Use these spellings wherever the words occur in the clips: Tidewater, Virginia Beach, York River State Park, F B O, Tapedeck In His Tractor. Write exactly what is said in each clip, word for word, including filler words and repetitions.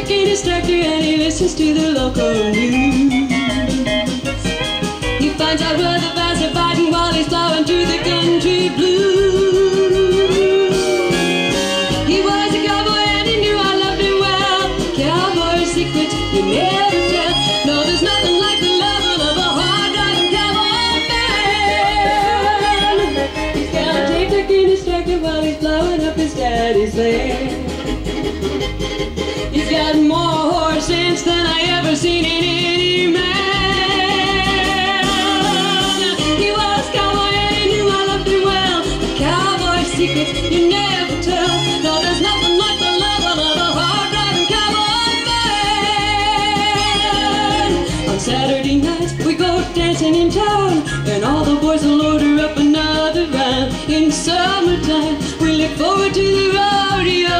deck in his tractor and he listens to the local news. He finds out where the vines are biting while he's plowing through the country blues. He was a cowboy and he knew I loved him well. Cowboy secrets you never tell. No, there's nothing like the love of a hard-driving cowboy man. He's got a tapedeck in his tractor while he's plowing up his daddy's land. He's got more horse sense than I ever seen in any man. He was a cowboy and he knew I loved him well. The cowboy secrets you never tell. No, there's nothing like the love of a hard-driving cowboy man. On Saturday nights we go dancing in town, and all the boys will order up another round. In summertime we look forward to the rodeo.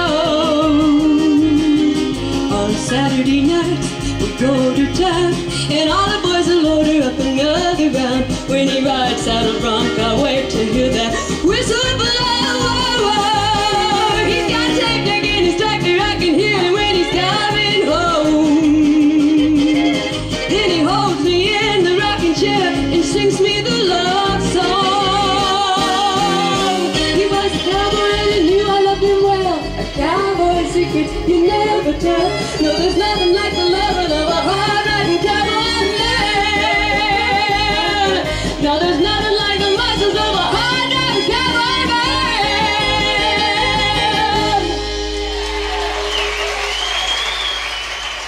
Saturday night, we go to town, and all the boys will order up another round. When he rides saddle bronc, I wait to hear that whistle blow. He's got a tapedeck in his tractor, I can hear him when he's coming home. Then he holds me in the rocking chair and sings me the love song. He was a cowboy and he knew I loved him well. A cowboy secret you never tell. No, there's nothing like the love of a hard-riding cowboy man. No, there's nothing like the muscles of a hard-riding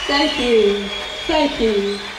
cowboy man. Thank you. Thank you.